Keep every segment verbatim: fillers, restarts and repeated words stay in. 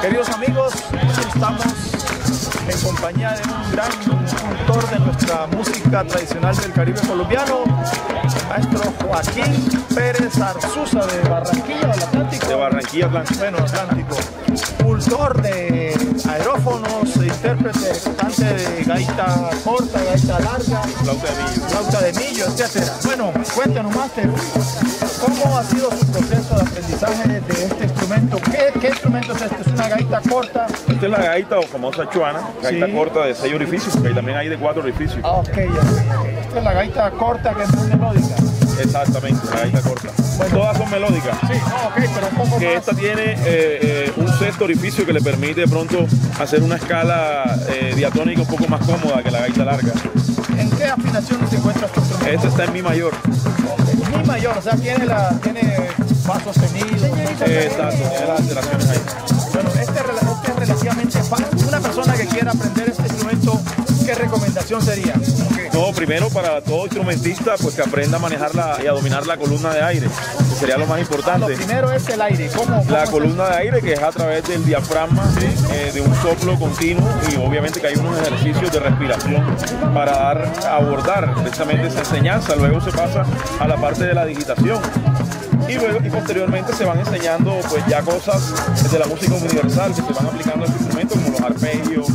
Queridos amigos, estamos en compañía de un gran autor de nuestra música tradicional del Caribe colombiano, maestro Joaquín Pérez Arzusa de Barranquilla, del Atlántico. De Barranquilla, Atlántico. Bueno, Atlántico. Cultor de aerófonos, intérprete, cantante de gaita corta, gaita larga, flauta de millo, flauta de millo, etcétera. Bueno, cuéntanos, máster, ¿cómo ha sido su proceso de aprendizaje de este instrumento? ¿Qué, qué instrumento es este? ¿Es una gaita corta? Esta es la gaita o famosa chuana, gaita sí. corta de seis orificios, porque también hay de cuatro orificios. Ah, ok, ya. Okay. Esta es la gaita corta que es muy melódica. Exactamente, la gaita corta. Bueno. Todas son melódicas. Sí, oh, ok, pero un poco que más. Esta tiene eh, eh, un sexto orificio que le permite de pronto hacer una escala eh, diatónica un poco más cómoda que la gaita larga. ¿En qué afinación se encuentra este instrumento? Este está en mi mayor. Okay. Mi mayor, o sea, tiene la tiene más sostenido. Exacto, tiene las alteraciones ahí. Bueno, este, este es relativamente fácil. Una persona que quiera aprender este instrumento, ¿qué recomendación sería? No, primero para todo instrumentista, pues que aprenda a manejar la, y a dominar la columna de aire, que sería lo más importante. Ah, lo primero es el aire. ¿Cómo, cómo la columna de aire, que es a través del diafragma, ¿sí? eh, de un soplo continuo, y obviamente que hay unos ejercicios de respiración para dar, abordar precisamente esa enseñanza. Luego se pasa a la parte de la digitación. Y, luego, y posteriormente se van enseñando pues ya cosas de la música universal que se van aplicando a este instrumento, como los arpegios,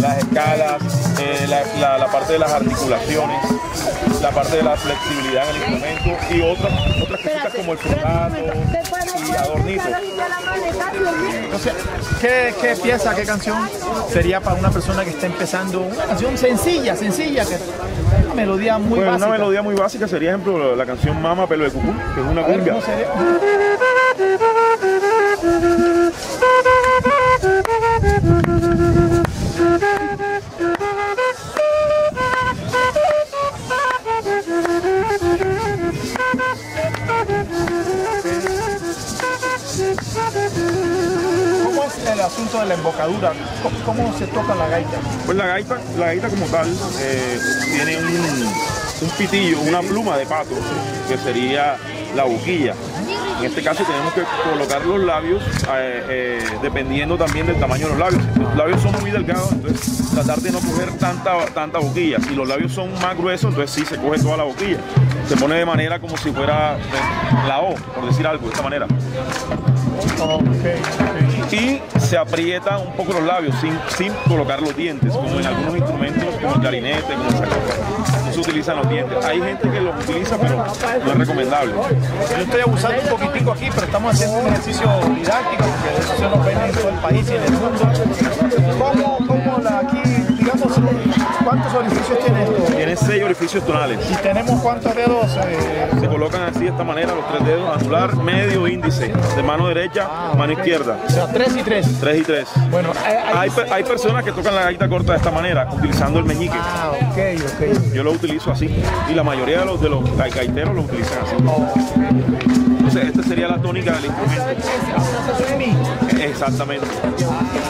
las escalas, eh, la, la, la parte de las articulaciones, la parte de la flexibilidad en el instrumento y otras, otras cosas como el frutato y adornitos. Entonces, ¿qué, qué pieza, qué canción sería para una persona que está empezando? Una canción sencilla, sencilla, que una melodía muy pues, básica. Una melodía muy básica sería, por ejemplo, la canción Mama Pelo de Cucur, que es una cumbia. ¿Cómo es el asunto de la embocadura? ¿Cómo, cómo se toca la gaita? Pues la gaita, la gaita como tal, eh, tiene un, un pitillo, una pluma de pato, que sería la boquilla. En este caso tenemos que colocar los labios eh, eh, dependiendo también del tamaño de los labios. Los labios son muy delgados, entonces tratar de no coger tanta, tanta boquilla. Si los labios son más gruesos, entonces sí se coge toda la boquilla. Se pone de manera como si fuera la O, por decir algo, de esta manera. Y se aprieta un poco los labios sin, sin colocar los dientes, como en algunos instrumentos como el clarinete, como el saxofón. No se utilizan los dientes. Hay gente que los utiliza, pero no es recomendable. Yo estoy abusando un poquitico aquí, pero estamos haciendo un ejercicio didáctico, porque eso se nos ven en todo el país y en el mundo. ¿Cómo, cómo la aquí, digamos, cuántos orificios tiene esto? Tiene seis orificios tonales. ¿Y tenemos cuántos dedos? Eh... Se colocan así, de esta manera, los tres dedos, anular, medio, índice, de mano derecha, ah, mano izquierda. O sea, tres y tres. Tres y tres. Bueno, hay, hay, hay, hay personas que tocan la gaita corta de esta manera, utilizando el meñique. Ah, ok, ok. Yo lo utilizo así, y la mayoría de los, de los gaiteros lo utilizan así. Oh. Esta sería la tónica del instrumento. Exactamente.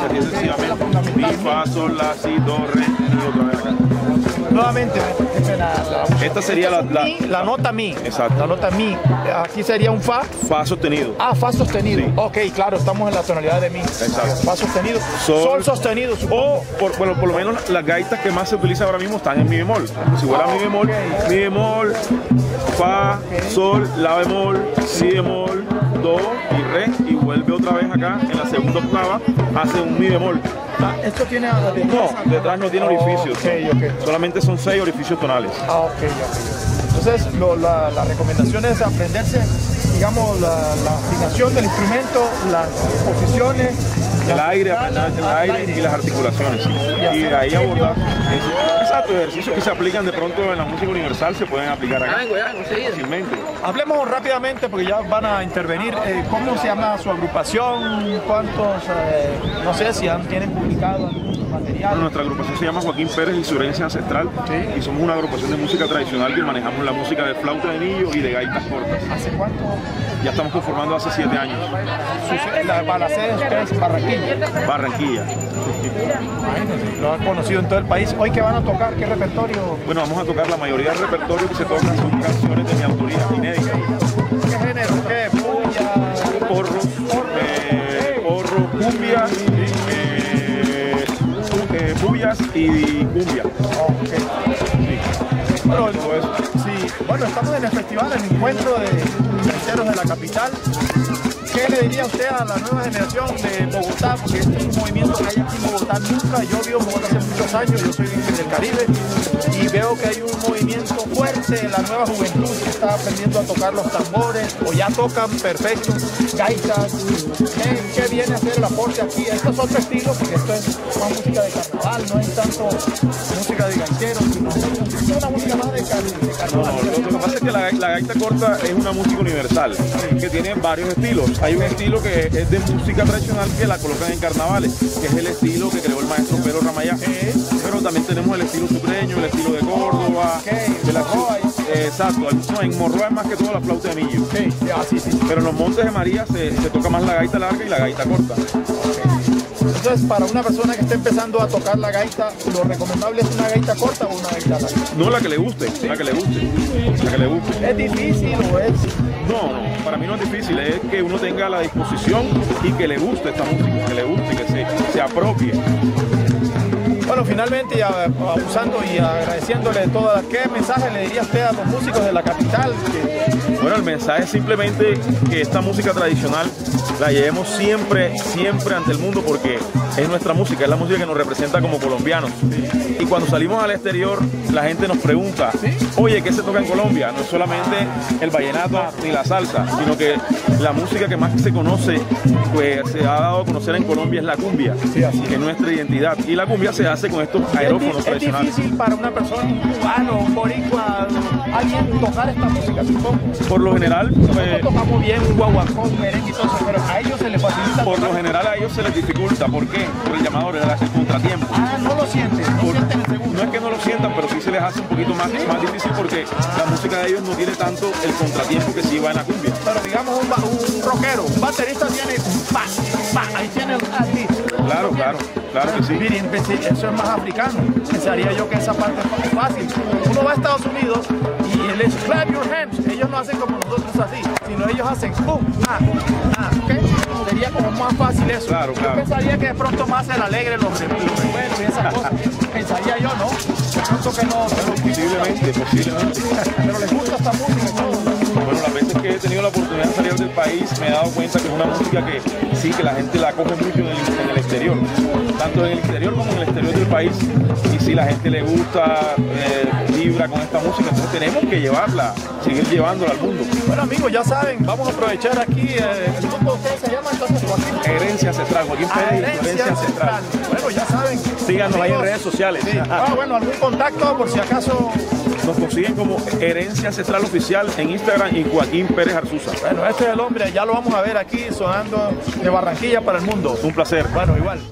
Sería sencillamente mi, fa, sol, la, si, do, re y otra vez acá. Nuevamente. Esta sería la, la, la nota mi. Exacto. La nota mi. Aquí sería un fa. Fa sostenido. Ah, fa sostenido. Sí. Ok, claro, estamos en la tonalidad de mi. Exacto. Fa sostenido. Sol, sol sostenido. O, por, bueno, por lo menos las gaitas que más se utilizan ahora mismo están en mi bemol. Si fuera oh, mi bemol, okay. mi bemol, fa, okay. sol, la bemol, si bemol, do y re, y vuelve otra vez acá en la segunda octava, hace un mi bemol. Ah, ¿esto tiene detrás? No, detrás no tiene orificios, okay, okay. solamente son seis orificios tonales. Ah, ok, ok. Entonces lo, la, la recomendación es aprenderse, digamos, la, la afinación del instrumento, las posiciones, el aire, aprender el aire y las articulaciones. Y de ahí abordar exacto ejercicios que se aplican de pronto en la música universal, se pueden aplicar acá fácilmente. Hablemos rápidamente porque ya van a intervenir. Eh, ¿Cómo se llama su agrupación? ¿Cuántos? Eh, no sé si han, tienen publicado algún material. Bueno, nuestra agrupación se llama Joaquín Pérez y su Herencia Ancestral, ¿sí? Y somos una agrupación de música tradicional que manejamos la música de flauta de millo y de gaitas cortas. ¿Hace cuánto? Ya estamos conformando hace siete años. ¿La balacera de ustedes, Barranquilla? Barranquilla. Lo han conocido en todo el país. ¿Hoy qué van a tocar? ¿Qué repertorio? Bueno, vamos a tocar la mayoría del repertorio que se tocan son canciones de mi autoría inéditas. ¿Qué género? ¿Qué? Puya, porro, porro, eh, porro, cumbia. largas y cumbia. Oh, okay. Sí. Bueno, pues, sí. Bueno, estamos en el festival, en el encuentro de gaiteros de la capital. ¿Qué le diría usted a la nueva generación de Bogotá? Porque este es un movimiento que hay aquí en Bogotá nunca. Yo vivo en Bogotá hace muchos años, yo soy del Caribe, y veo que hay un movimiento fuerte en la nueva juventud que está aprendiendo a tocar los tambores, o ya tocan perfecto, gaitas. ¿Qué, qué viene a hacer el aporte aquí? Estos son estilos, porque esto es más música de carnaval, no es tanto música de gaiteros, sino es una música más de, car de carnaval. No, lo que pasa es que la, la gaita corta es una música universal, que tiene varios estilos. Hay un estilo que es de música tradicional que la colocan en carnavales, que es el estilo que creó el maestro Pedro Ramayá. ¿Eh? Pero también tenemos el estilo sureño, el estilo de Córdoba, okay, de la Morroa. Eh, exacto, no, en Morroa es más que todo la flauta de millo. Okay. Ah, sí, sí. Pero en los Montes de María se, se toca más la gaita larga y la gaita corta. Okay. Entonces, para una persona que esté empezando a tocar la gaita, ¿lo recomendable es una gaita corta o una gaita larga? No, la que le guste, sí. la que le guste, la que le guste. ¿Es difícil o es...? No, no, para mí no es difícil, es que uno tenga la disposición y que le guste esta música, que le guste, que se, se apropie. Bueno, finalmente, abusando y agradeciéndole todas, ¿qué mensaje le diría usted a los músicos de la capital? Bueno, el mensaje es simplemente que esta música tradicional la llevemos siempre, siempre ante el mundo, porque es nuestra música, es la música que nos representa como colombianos. Y cuando salimos al exterior, la gente nos pregunta, oye, ¿qué se toca en Colombia? No es solamente el vallenato ni la salsa, sino que la música que más se conoce, pues se ha dado a conocer en Colombia, es la cumbia, que es nuestra identidad. Y la cumbia se hace con estos aerófonos ¿Es tradicionales. ¿Es difícil para una persona, un cubano, un boricua, alguien tocar esta música, supongo? Por lo general... Nosotros eh, tocamos bien un guaguacón, merengue y todo eso, pero a ellos se les facilita... Por lo general a ellos se les dificulta. ¿Por qué? Por el llamador, el contratiempo. Ah, no lo sienten, no por, sienten el segundo. No es que no lo sientan, pero sí se les hace un poquito más, ¿sí? más difícil, porque la música de ellos no tiene tanto el contratiempo que sí va en la cumbia. Pero digamos un, un rockero, un baterista tiene... Pa, pa, ahí tiene el artista. Claro, claro, claro que sí. Miren, eso es más africano. Pensaría yo que esa parte es fácil. Uno va a Estados Unidos y él les clap your hands. Ellos no hacen como nosotros así, sino ellos hacen boom, ah, ah, ¿okay? Sería como más fácil eso. Claro, claro. Yo pensaría que de pronto más el alegre los recuerdos y esas cosas. Pensaría yo, ¿no? De pronto que no. Pero posiblemente, posiblemente. Pero les gusta esta música, ¿no? Bueno, las veces que he tenido la oportunidad de salir del país, me he dado cuenta que es una música que sí, que la gente la coge mucho en el, en el exterior, tanto en el exterior como en el exterior del país, y si la gente le gusta, eh, vibra con esta música, entonces tenemos que llevarla, seguir llevándola al mundo. Bueno, amigos, ya saben, vamos a aprovechar aquí, eh, el grupo de ustedes se llama entonces Joaquín. Herencia Ancestral, Joaquín Pérez, Herencia, Herencia Ancestral. Ancestral. Bueno, ya saben. Síganos amigos, ahí en redes sociales. Sí. Ah, bueno, algún contacto por si acaso... Nos consiguen como Herencia Ancestral Oficial en Instagram y Joaquín Pérez Arzuza. Bueno, este es el hombre, ya lo vamos a ver aquí sonando de Barranquilla para el mundo. Un placer. Bueno, igual.